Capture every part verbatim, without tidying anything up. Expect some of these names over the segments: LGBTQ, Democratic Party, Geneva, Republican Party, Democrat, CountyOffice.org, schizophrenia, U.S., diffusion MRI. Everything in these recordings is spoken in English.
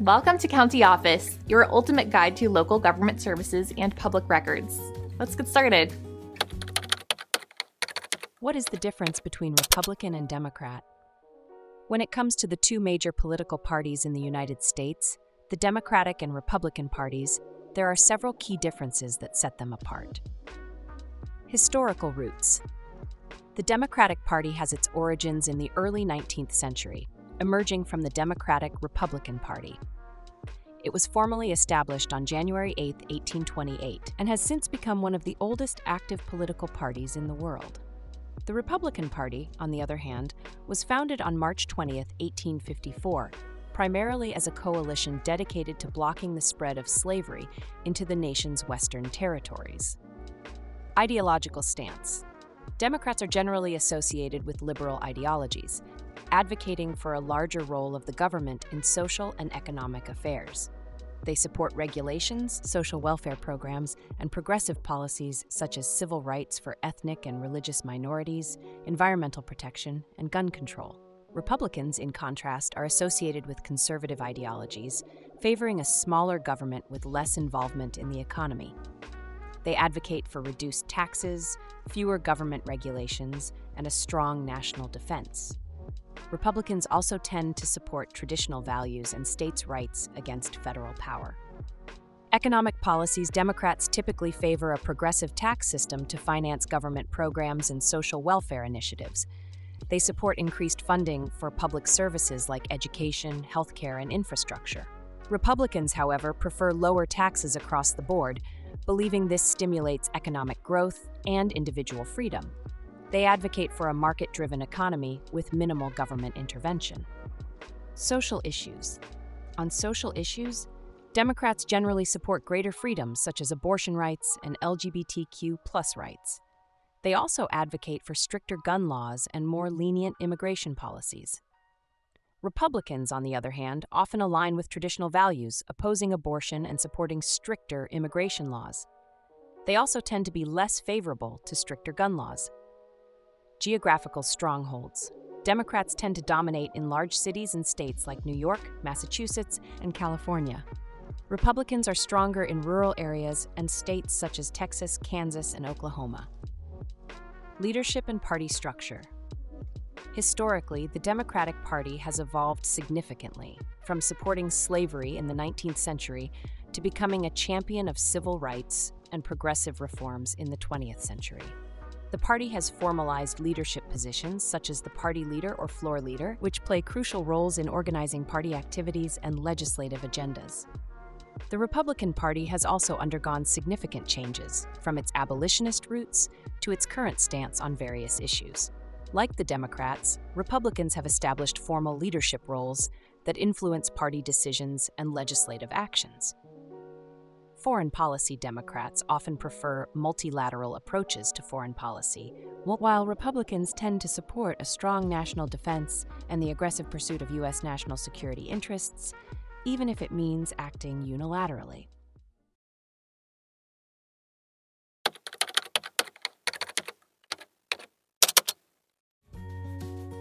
Welcome to County Office, your ultimate guide to local government services and public records. Let's get started. What is the difference between Republican and Democrat? When it comes to the two major political parties in the United States, the Democratic and Republican parties, there are several key differences that set them apart. Historical roots. The Democratic Party has its origins in the early nineteenth century, emerging from the Democratic-Republican Party. It was formally established on January eighth, eighteen twenty-eight, and has since become one of the oldest active political parties in the world. The Republican Party, on the other hand, was founded on March twentieth, eighteen fifty-four, primarily as a coalition dedicated to blocking the spread of slavery into the nation's western territories. Ideological stance. Democrats are generally associated with liberal ideologies, advocating for a larger role of the government in social and economic affairs. They support regulations, social welfare programs, and progressive policies such as civil rights for ethnic and religious minorities, environmental protection, and gun control. Republicans, in contrast, are associated with conservative ideologies, favoring a smaller government with less involvement in the economy. They advocate for reduced taxes, fewer government regulations, and a strong national defense. Republicans also tend to support traditional values and states' rights against federal power. Economic policies. Democrats typically favor a progressive tax system to finance government programs and social welfare initiatives. They support increased funding for public services like education, healthcare, and infrastructure. Republicans, however, prefer lower taxes across the board, believing this stimulates economic growth and individual freedom. They advocate for a market-driven economy with minimal government intervention. Social issues. On social issues, Democrats generally support greater freedoms such as abortion rights and L G B T Q plus rights. They also advocate for stricter gun laws and more lenient immigration policies. Republicans, on the other hand, often align with traditional values, opposing abortion and supporting stricter immigration laws. They also tend to be less favorable to stricter gun laws. Geographical strongholds. Democrats tend to dominate in large cities and states like New York, Massachusetts, and California. Republicans are stronger in rural areas and states such as Texas, Kansas, and Oklahoma. Leadership and party structure. Historically, the Democratic Party has evolved significantly, from supporting slavery in the nineteenth century to becoming a champion of civil rights and progressive reforms in the twentieth century. The party has formalized leadership positions such as the party leader or floor leader, which play crucial roles in organizing party activities and legislative agendas. The Republican Party has also undergone significant changes, from its abolitionist roots to its current stance on various issues. Like the Democrats, Republicans have established formal leadership roles that influence party decisions and legislative actions. Foreign policy. Democrats often prefer multilateral approaches to foreign policy, while Republicans tend to support a strong national defense and the aggressive pursuit of U S national security interests, even if it means acting unilaterally.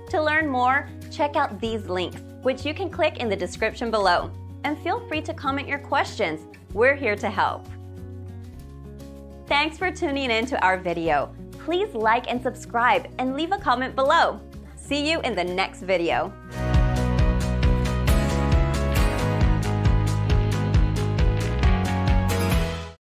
To learn more, check out these links, which you can click in the description below. And feel free to comment your questions. We're here to help. Thanks for tuning in to our video. Please like and subscribe and leave a comment below. See you in the next video.